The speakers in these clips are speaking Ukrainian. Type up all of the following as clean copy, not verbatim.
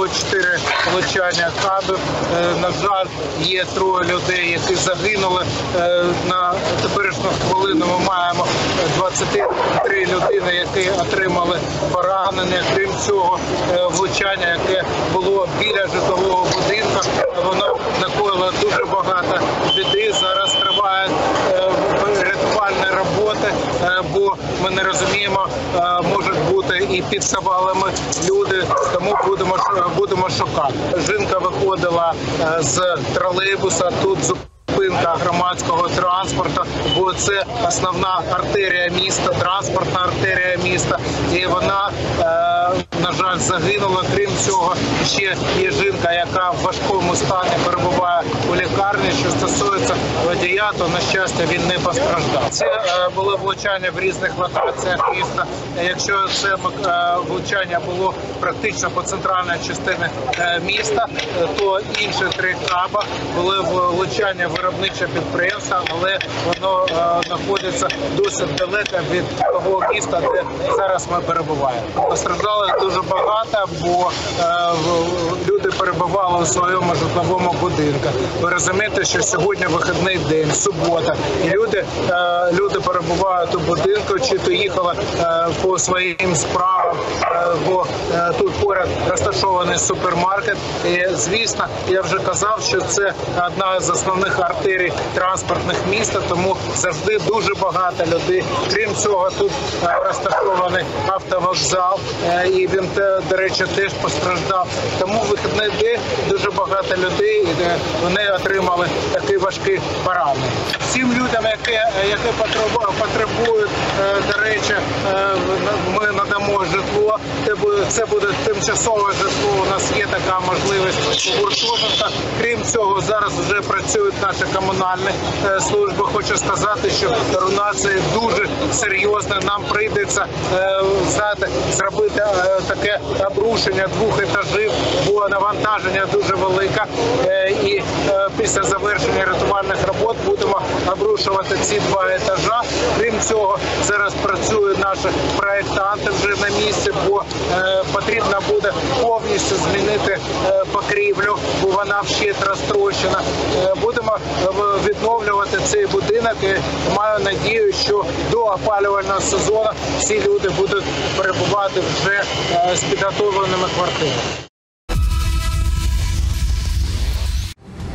було 4 влучання кадрів. На жаль, є троє людей, які загинули. На теперішню хвилину ми маємо 23 людини, які отримали поранення. Крім цього, влучання, яке було біля житлового будинку, воно накоїло дуже багато біди. Зараз тривають рятувальні роботи, бо ми не розуміємо, можуть бути і під завалами люди, тому будемо шукати. Жінка виходила з тролейбуса, тут зупинка громадського транспорту, бо це основна артерія міста, транспортна артерія міста, і вона, на жаль, загинула. Крім цього, ще є жінка, яка в важкому стані перебуває у лікарні. Що стосується водія, то, на щастя, він не постраждав. Це були влучання в різних локаціях міста. Якщо це влучання було практично по центральній частині міста, то інші три каба були влучання виробниче підприємства, але воно знаходиться досить далеко від того міста, де зараз ми перебуваємо. Постраждали дуже багато, бо люди перебували у своєму житловому будинку. Ви розумієте, що сьогодні вихідний день, субота, і люди перебувають у будинку, чи то їхали по своїм справам, бо тут поряд розташований супермаркет. І, звісно, я вже казав, що це одна з основних артерій транспортних міста, тому завжди дуже багато людей. Крім цього, тут розташований автовокзал, і він, до речі, теж постраждав. Тому вихідний день дуже багато людей, і вони отримали такі важкі поранення. Всім людям, які потребують, до речі, ми надамо житло. Це буде тимчасове житло, у нас є така можливість у гуртожитках. Крім цього, зараз вже працюють наші комунальні служби. Хочу сказати, що руйнації дуже серйозні. Нам прийдеться зробити таке обрушення 2 етажів, бо навантаження дуже велике. І після завершення рятувальних робот будемо обрушувати ці 2 етажа. Крім цього, зараз працюють наші проєктанти вже на місці, бо потрібно буде повністю змінити покрівлю, бо вона вщент розтрощена. Будемо відновлювати цей будинок і маю надію, що до опалювального сезону всі люди будуть перебувати вже з підготовленими квартирами.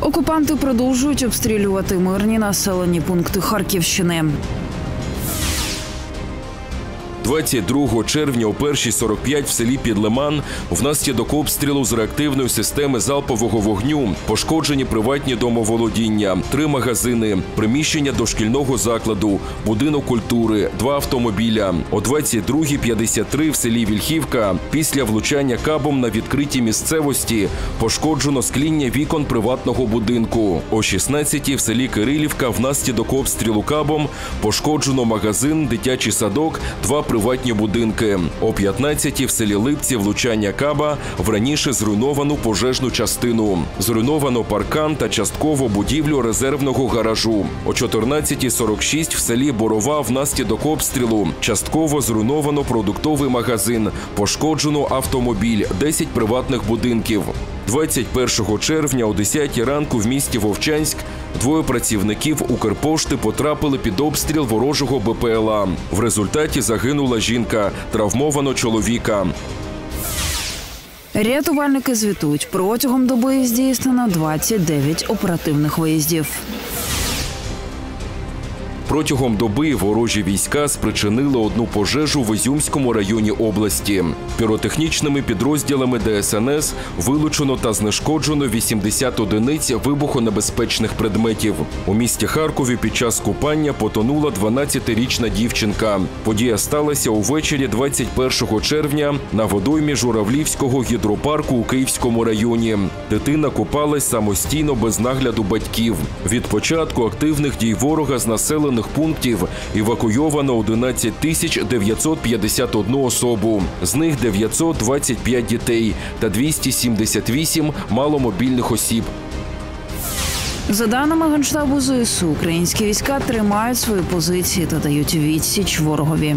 Окупанти продовжують обстрілювати мирні населені пункти Харківщини. 22 червня о 1:45 в селі Підлеман внаслідок обстрілу з реактивної системи залпового вогню пошкоджені приватні домоволодіння, 3 магазини, приміщення дошкільного закладу, будинок культури, 2 автомобіля. О 22:53 в селі Вільхівка після влучання кабом на відкритій місцевості пошкоджено скління вікон приватного будинку. О 16:00 в селі Кирилівка внаслідок обстрілу кабом пошкоджено магазин, дитячий садок, 2 приватні будинки. О 15:00 в селі Липці влучання каба в раніше зруйновану пожежну частину. Зруйновано паркан та частково будівлю резервного гаражу. О 14:46 в селі Борова внаслідок обстрілу частково зруйновано продуктовий магазин, пошкоджено автомобіль, 10 приватних будинків. 21 червня о 10 ранку в місті Вовчанськ 2 працівників Укрпошти потрапили під обстріл ворожого БПЛА. В результаті загинула жінка, травмовано чоловіка. Рятувальники звітують, протягом доби здійснено 29 оперативних виїздів. Протягом доби ворожі війська спричинили 1 пожежу в Ізюмському районі області. Піротехнічними підрозділами ДСНС вилучено та знешкоджено 80 одиниць вибухонебезпечних предметів. У місті Харкові під час купання потонула 12-річна дівчинка. Подія сталася увечері 21 червня на водоймі Журавлівського гідропарку у Київському районі. Дитина купалась самостійно без нагляду батьків. Від початку активних дій ворога з населення пунктів евакуйовано 11 951 особу. З них 925 дітей та 278 маломобільних осіб. За даними Генштабу ЗСУ, українські війська тримають свої позиції та дають відсіч ворогові.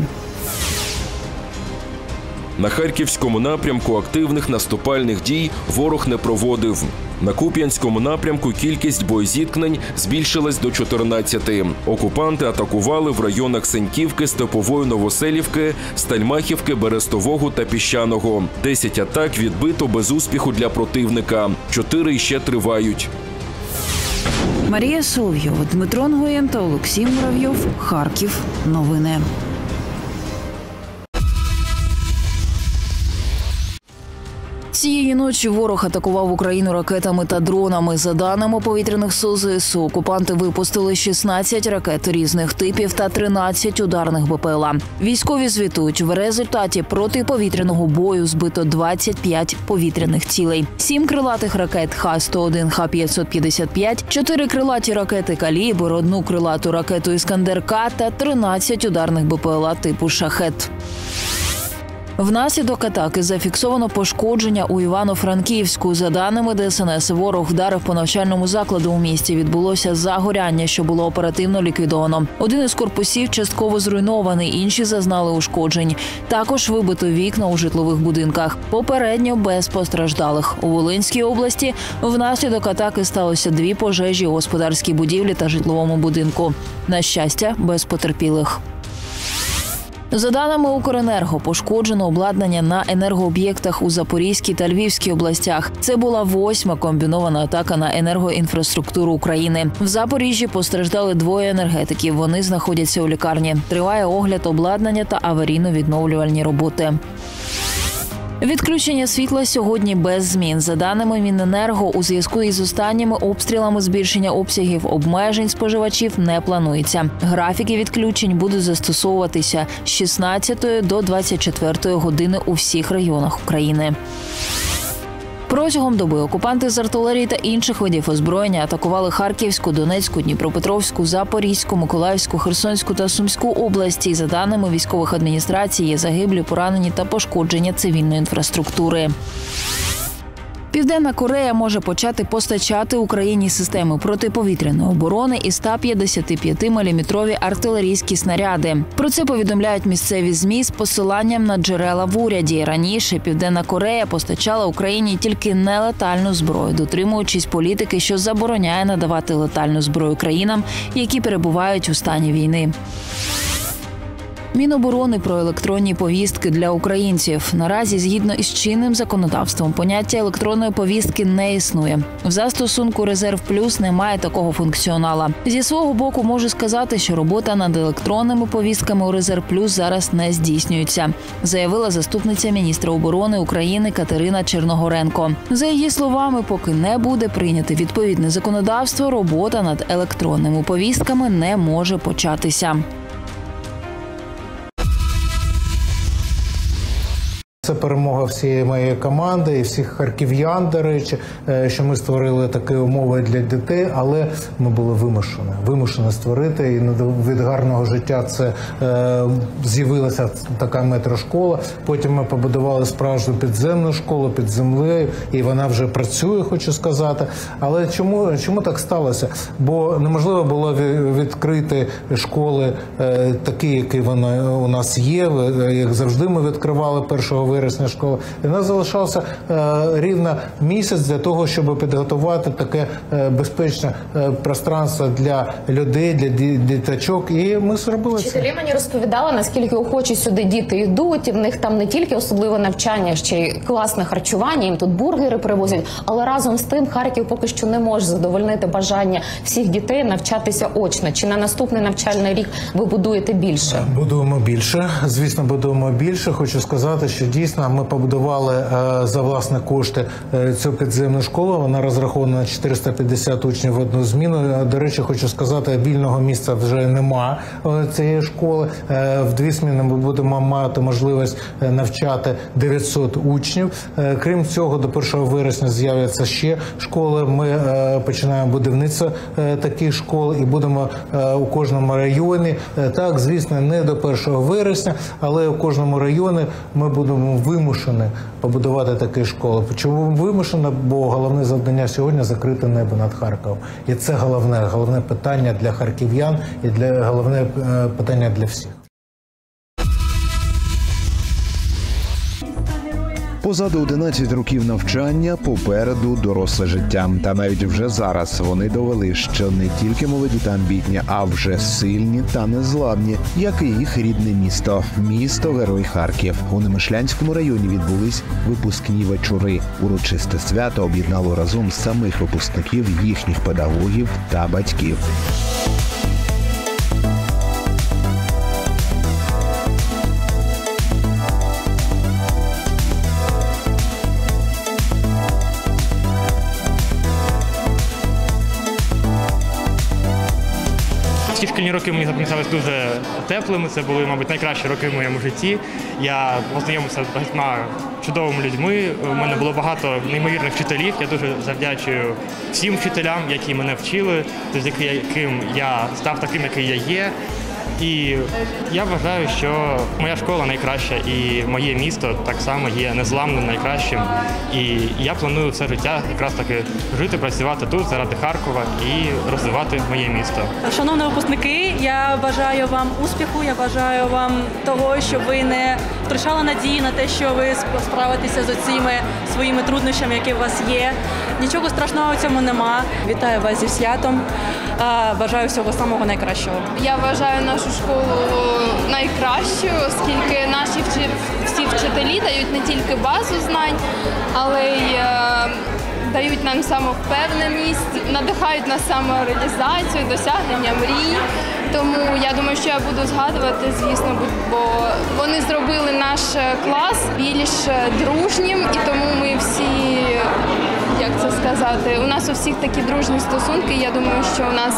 На Харківському напрямку активних наступальних дій ворог не проводив. На Куп'янському напрямку кількість боєзіткнень збільшилась до 14. Окупанти атакували в районах Сеньківки, Степової Новоселівки, Стальмахівки, Берестового та Піщаного. 10 атак відбито без успіху для противника. 4 ще тривають. Марія Солйов, Дмитро Нгоєнта, Олексій Муравйов, Харків. Новини. Цієї ночі ворог атакував Україну ракетами та дронами. За даними повітряних сил ЗСУ, окупанти випустили 16 ракет різних типів та 13 ударних БПЛА. Військові звітують, в результаті протиповітряного бою збито 25 повітряних цілей. 7 крилатих ракет Х-101, Х-555, 4 крилаті ракети «Калібр», 1 крилату ракету «Іскандер-К» та 13 ударних БПЛА типу «Шахет». Внаслідок атаки зафіксовано пошкодження у Івано-Франківську. За даними ДСНС, ворог вдарив по навчальному закладу у місті. Відбулося загоряння, що було оперативно ліквідовано. Один із корпусів частково зруйнований, інші зазнали ушкоджень. Також вибито вікна у житлових будинках. Попередньо без постраждалих. У Волинській області внаслідок атаки сталося 2 пожежі у господарській будівлі та житловому будинку. На щастя, без потерпілих. За даними «Укренерго», пошкоджено обладнання на енергооб'єктах у Запорізькій та Львівській областях. Це була 8-ма комбінована атака на енергоінфраструктуру України. В Запоріжжі постраждали 2 енергетиків. Вони знаходяться у лікарні. Триває огляд обладнання та аварійно-відновлювальні роботи. Відключення світла сьогодні без змін. За даними Міненерго, у зв'язку із останніми обстрілами збільшення обсягів обмежень споживачів не планується. Графіки відключень будуть застосовуватися з 16 до 24 години у всіх регіонах України. Протягом доби окупанти з артилерії та інших видів озброєння атакували Харківську, Донецьку, Дніпропетровську, Запорізьку, Миколаївську, Херсонську та Сумську області. За даними військових адміністрацій, є загиблі, поранені та пошкодження цивільної інфраструктури. Південна Корея може почати постачати Україні системи протиповітряної оборони і 155-мм артилерійські снаряди. Про це повідомляють місцеві ЗМІ з посиланням на джерела в уряді. Раніше Південна Корея постачала Україні тільки нелетальну зброю, дотримуючись політики, що забороняє надавати летальну зброю країнам, які перебувають у стані війни. Міноборони про електронні повістки для українців. Наразі, згідно із чинним законодавством, поняття електронної повістки не існує. В застосунку «Резерв Плюс» немає такого функціонала. Зі свого боку, можу сказати, що робота над електронними повістками у «Резерв Плюс» зараз не здійснюється, заявила заступниця міністра оборони України Катерина Черногоренко. За її словами, поки не буде прийняти відповідне законодавство, робота над електронними повістками не може початися. Це перемога всієї моєї команди і всіх харків'ян, до речі, що ми створили такі умови для дітей, але ми були вимушені створити. І від гарного життя це з'явилася така метрошкола. Потім ми побудували справжню підземну школу під землею, і вона вже працює, хочу сказати. Але чому так сталося? Бо неможливо було відкрити школи такі, які вони у нас є. Як завжди, ми відкривали 1 вересня школи. І в нас залишався рівно місяць для того, щоб підготувати таке безпечне пространство для людей, для діточок. І ми зробили це. Вчителі мені розповідали, наскільки охочі сюди діти йдуть. І в них там не тільки особливе навчання, ще й класне харчування. Їм тут бургери привозять. Але разом з тим Харків поки що не може задовольнити бажання всіх дітей навчатися очно. Чи на наступний навчальний рік ви будуєте більше? Будуємо більше. Звісно, будуємо більше. Хочу сказати, що дійсно ми побудували за власні кошти цю підземну школу. Вона розрахована на 450 учнів в одну зміну. До речі, хочу сказати, вільного місця вже нема цієї школи. В 2 зміни ми будемо мати можливість навчати 900 учнів. Крім цього, до 1 вересня з'являться ще школи. Ми починаємо будівництво таких школ і будемо у кожному районі. Так, звісно, не до 1 вересня, але у кожному районі ми будемо вимушені побудувати такі школи. Чому вимушені? Бо головне завдання сьогодні – закрити небо над Харковом. І це головне питання для харків'ян і головне питання для всіх. Позаду 11 років навчання, попереду доросле життя. Та навіть вже зараз вони довели, що не тільки молоді та амбітні, а вже сильні та незламні, як і їх рідне місто. Місто-герой Харків. У Немишлянському районі відбулись випускні вечори. Урочисте свято об'єднало разом самих випускників, їхніх педагогів та батьків. Ці шкільні роки мені запам'ятались дуже теплими, це були, мабуть, найкращі роки в моєму житті. Я познайомився з багатьма чудовими людьми, у мене було багато неймовірних вчителів. Я дуже завдячую всім вчителям, які мене вчили, завдяки яким я став таким, який я є. І я вважаю, що моя школа найкраща і моє місто так само є незламним, найкращим. І я планую все життя якраз таки жити, працювати тут заради Харкова і розвивати моє місто. Шановні випускники, я бажаю вам успіху, я бажаю вам того, щоб ви не втрачали надії на те, що ви справитеся з оціми своїми труднощами, які у вас є. Нічого страшного в цьому нема. Вітаю вас зі святом. Бажаю всього самого найкращого. Я вважаю нашу школу найкращою, оскільки наші всі вчителі дають не тільки базу знань, але й дають нам самовпевненість, надихають на самореалізацію, досягнення мрій. Тому я думаю, що я буду згадувати, звісно, бо вони зробили наш клас більш дружнім, і тому ми всі, як це сказати, у нас у всіх такі дружні стосунки. Я думаю, що у нас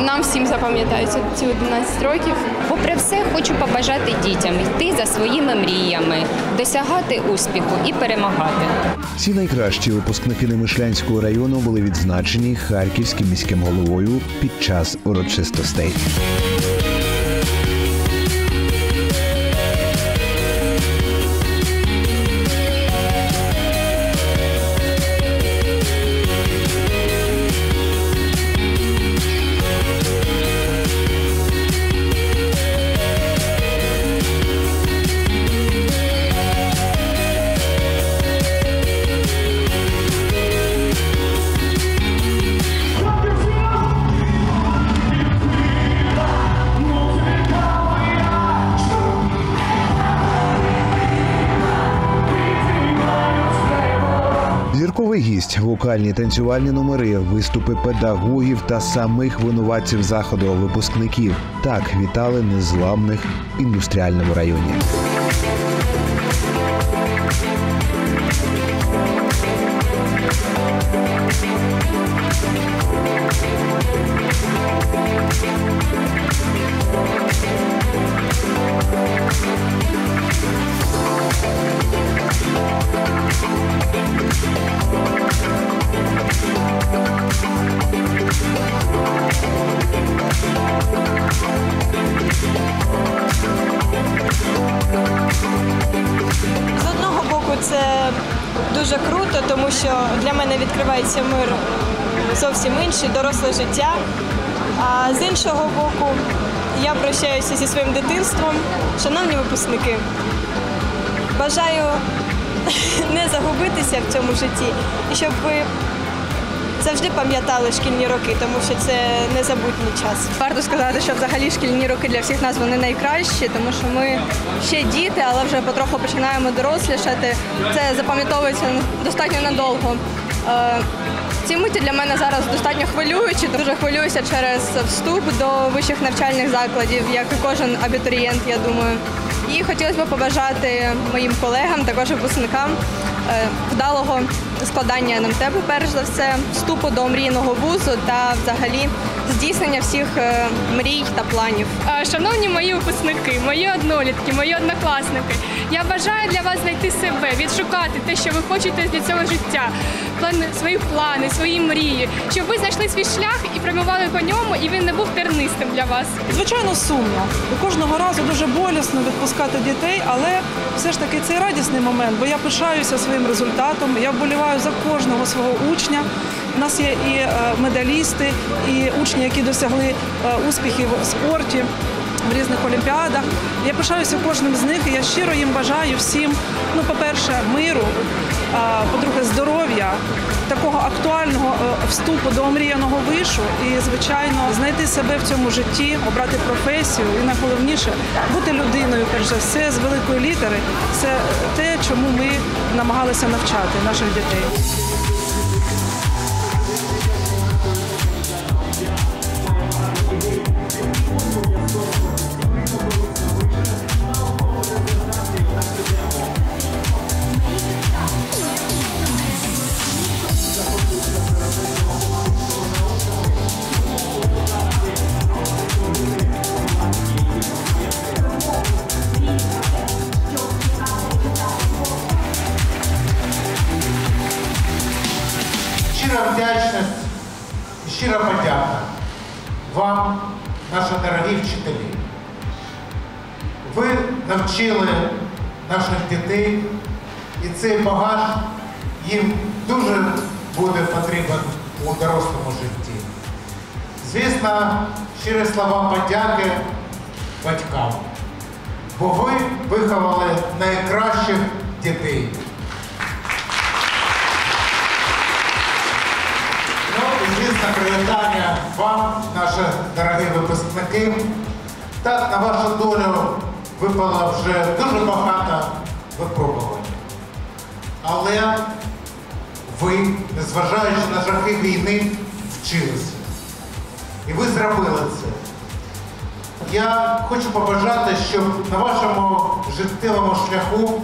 нам всім запам'ятаються ці 11 років. Попри все, хочу побажати дітям йти за своїми мріями, досягати успіху і перемагати. Всі найкращі випускники Немишлянського району були відзначені харківським міським головою під час урочистостей. Гість, вокальні танцювальні номери, виступи педагогів та самих винуватців заходу, випускників. Так вітали незламних в індустріальному районі. З одного боку, це дуже круто, тому що для мене відкривається мир зовсім інший, доросле життя. А з іншого боку, я прощаюся зі своїм дитинством. Шановні випускники, бажаю не загубитися в цьому житті і щоб ви завжди пам'ятали шкільні роки, тому що це незабутній час. Варто сказати, що взагалі шкільні роки для всіх нас вони найкращі, тому що ми ще діти, але вже потроху починаємо дорослішати. Це запам'ятовується достатньо надовго. Ці миті для мене зараз достатньо хвилюючі. Дуже хвилююся через вступ до вищих навчальних закладів, як і кожен абітурієнт, я думаю. І хотілося б побажати моїм колегам, також випускникам, вдалого складання НМТ, перш за все, вступу до мрійного вузу та взагалі здійснення всіх мрій та планів. Шановні мої випускники, мої однолітки, мої однокласники, я бажаю для вас знайти себе, відшукати те, що ви хочете для цього життя, свої плани, свої мрії, щоб ви знайшли свій шлях і прямували по ньому, і він не був тернистим для вас. Звичайно, сумно. Кожного разу дуже болісно відпускати дітей, але все ж таки це радісний момент, бо я пишаюся своїм результатом, я вболіваю за кожного свого учня. У нас є і медалісти, і учні, які досягли успіхів в спорті. в різних олімпіадах. Я пишаюся кожним з них і я щиро їм бажаю всім, по-перше, миру, по-друге, здоров'я, такого актуального вступу до омріяного вишу і, звичайно, знайти себе в цьому житті, обрати професію і, найголовніше, бути людиною, перш за все, з великої літери. Це те, чому ми намагалися навчати наших дітей. Щира подяка вам, наші дорогі вчителі. Ви навчили наших дітей, і цей багаж їм дуже буде потрібен у дорослому житті. Звісно, щирі слова подяки батькам, бо ви виховали найкращих дітей. Звісно, привітання вам, наші дорогі випускники. Так, на вашу долю випало вже дуже багато випробувань. Але ви, незважаючи на жахи війни, вчилися. І ви зробили це. Я хочу побажати, щоб на вашому життєвому шляху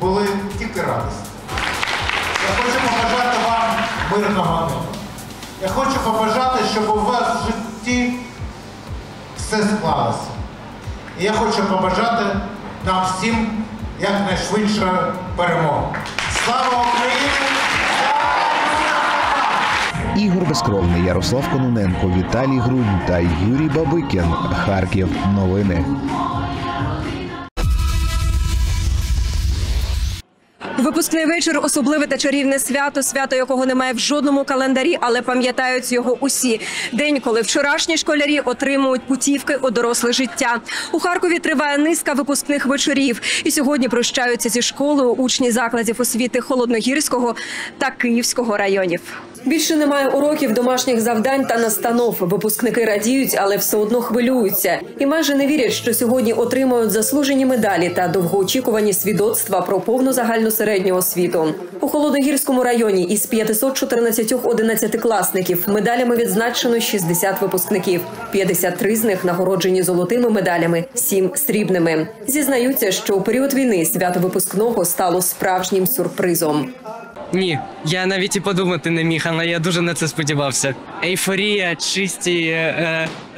були тільки радості. Я хочу побажати вам мирного неба. Я хочу побажати, щоб у вас в житті все склалося. І я хочу побажати нам всім якнайшвидше перемоги. Слава Україні! Ігор Безкровний, Ярослав Кононенко, Віталій Грунь та Юрій Бабикін. Харків. Новини. Випускний вечір – особливе та чарівне свято, свято якого немає в жодному календарі, але пам'ятають його усі. День, коли вчорашні школярі отримують путівки у доросле життя. У Харкові триває низка випускних вечорів. І сьогодні прощаються зі школою учні закладів освіти Холодногірського та Київського районів. Більше немає уроків, домашніх завдань та настанов. Випускники радіють, але все одно хвилюються. І майже не вірять, що сьогодні отримають заслужені медалі та довгоочікувані свідоцтва про повну загальну середню освіту. У Холодногірському районі із 514 одинадцятикласників медалями відзначено 60 випускників. 53 з них нагороджені золотими медалями, 7 – срібними. Зізнаються, що у період війни свято випускного стало справжнім сюрпризом. Ні, я навіть і подумати не міг, але я дуже на це сподівався. Ейфорія, чисті,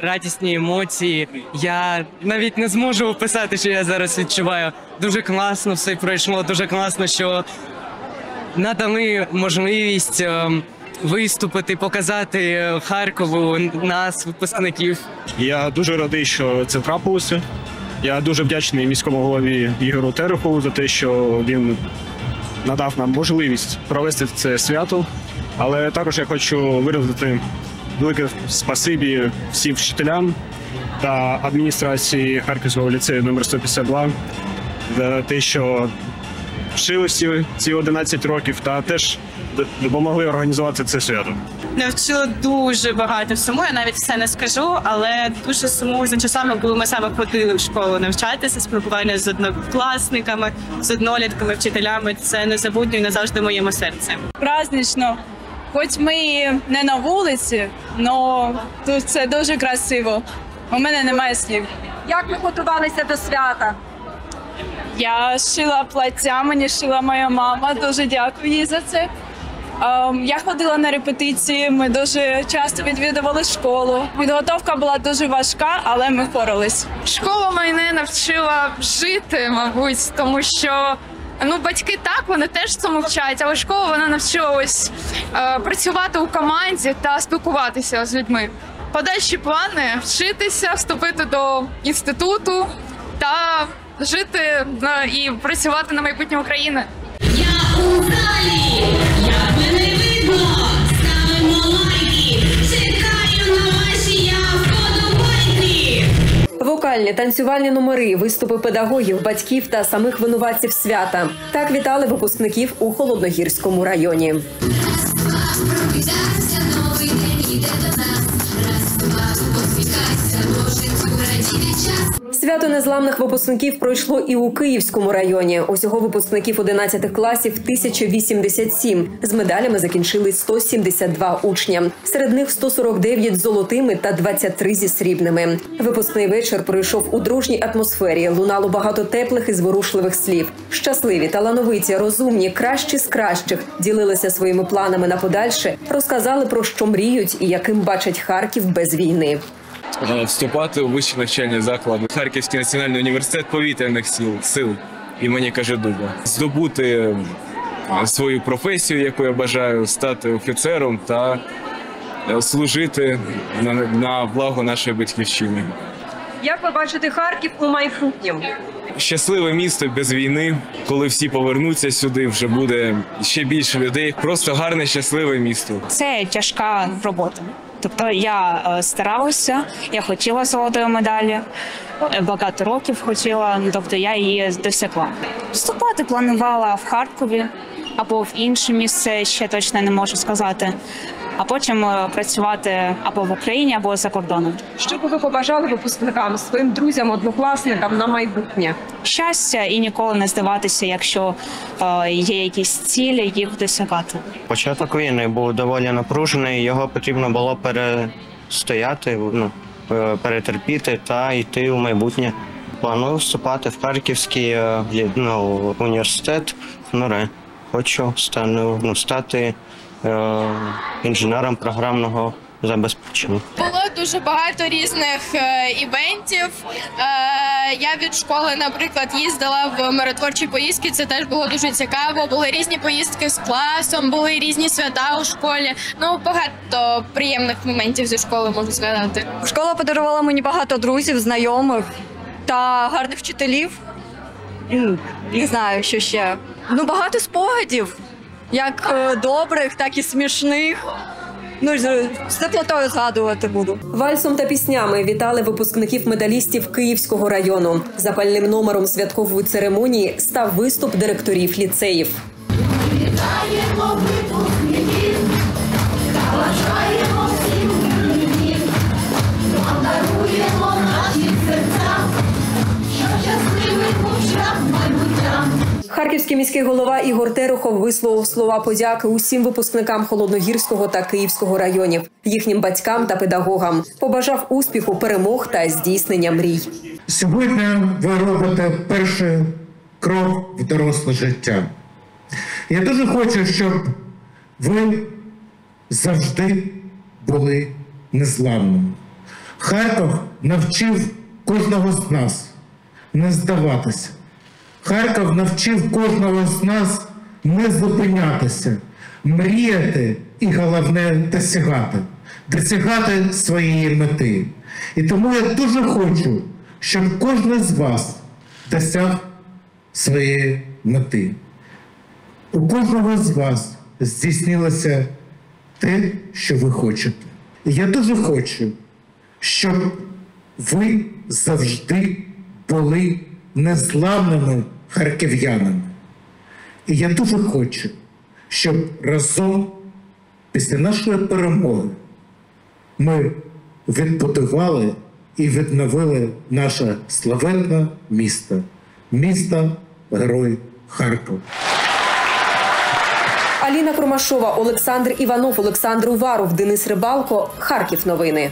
радісні емоції. Я навіть не зможу описати, що я зараз відчуваю. Дуже класно все пройшло, дуже класно, що надали можливість виступити, показати Харкову нас, випускників. Я дуже радий, що це трапилося. Я дуже вдячний міському голові Ігору Терехову за те, що він надав нам можливість провести це свято, але також я хочу виразити велике спасибі всім вчителям та адміністрації Харківського ліцею номер 152 за те, що вчили всі ці 11 років та теж допомогли організувати це свято. Навчила дуже багато всьому, я навіть все не скажу, але дуже сумую за часами, коли ми саме ходили в школу навчатися, спілкування з однокласниками, з однолітками, вчителями. Це незабутньо і назавжди в моєму серці. Празднично. Хоч ми не на вулиці, але тут це дуже красиво. У мене немає слів. Як ви готувалися до свята? Я шила плаття, мені шила моя мама, дуже дякую їй за це. Я ходила на репетиції, ми дуже часто відвідували школу. Підготовка була дуже важка, але ми впорались. Школа мене навчила жити, мабуть, тому що батьки так, вони теж цьому вчать, але школа вона навчила працювати у команді та спілкуватися з людьми. Подальші плани – вчитися, вступити до інституту та жити і працювати на майбутнє України. Я у залі, як мене видно, ставимо лайки, чекаю на ваші я вподобайки. Вокальні, танцювальні номери, виступи педагогів, батьків та самих винуватців свята. Так вітали випускників у Холодногірському районі. Свято незламних випускників пройшло і у Київському районі. Усього випускників 11 класів 1087. З медалями закінчили 172 учня. Серед них 149 з золотими та 23 зі срібними. Випускний вечір пройшов у дружній атмосфері. Лунало багато теплих і зворушливих слів. Щасливі, талановиті, розумні, кращі з кращих ділилися своїми планами на подальше, розказали, про що мріють і яким бачать Харків без війни. Вступати у вищі навчальні заклади Харківський національний університет повітряних сил імені Кожедуба. Здобути свою професію, яку я бажаю, стати офіцером та служити на благо нашої батьківщини. Як ви бачите Харків у майбутньому? Щасливе місто без війни. Коли всі повернуться сюди, вже буде ще більше людей. Просто гарне, щасливе місто. Це тяжка робота. Тобто я старалася, я хотіла золотої медалі, багато років хотіла, тобто я її досягла. Вступати планувала в Харкові або в інше місце, ще точно не можу сказати, а потім працювати або в Україні, або за кордоном. Що б ви побажали випускникам, своїм друзям, однокласникам на майбутнє? Щастя і ніколи не здаватися, якщо є якісь цілі, їх досягати. Початок війни був доволі напружений, його потрібно було перестояти, перетерпіти та йти у майбутнє. Планую вступати в Харківський університет НМТ. Хочу стати інженером програмного забезпечення. Було дуже багато різних івентів. Я від школи, наприклад, їздила в миротворчі поїздки, це теж було дуже цікаво. Були різні поїздки з класом, були різні свята у школі. Багато приємних моментів зі школи можу згадати. Школа подарувала мені багато друзів, знайомих та гарних вчителів. Не знаю, що ще. Багато спогадів, як добрих, так і смішних. З теплотою згадувати буду. Вальсом та піснями вітали випускників-медалістів Київського району. Запальним номером святкової церемонії став виступ директорів ліцеїв. Вітаємо випускників, та бажаємо всім випускників. Подаруємо наші серця, що щасливий був шлях майбуття. Харківський міський голова Ігор Терехов висловив слова подяки усім випускникам Холодногірського та Київського районів, їхнім батькам та педагогам. Побажав успіху, перемог та здійснення мрій. Сьогодні ви робите перший крок в доросле життя. Я дуже хочу, щоб ви завжди були незламними. Харків навчив кожного з нас не здаватися. Харків навчив кожного з нас не зупинятися, мріяти і, головне, досягати своєї мети. І тому я дуже хочу, щоб кожен з вас досяг своєї мети. У кожного з вас здійснилося те, що ви хочете. І я дуже хочу, щоб ви завжди були незламними харків'янами. І я дуже хочу, щоб разом після нашої перемоги ми відбудували і відновили наше славетне місто. Місто-герой Харків. Аліна Крумашова, Олександр Іванов, Олександр Уваров, Денис Рибалко. Харків новини.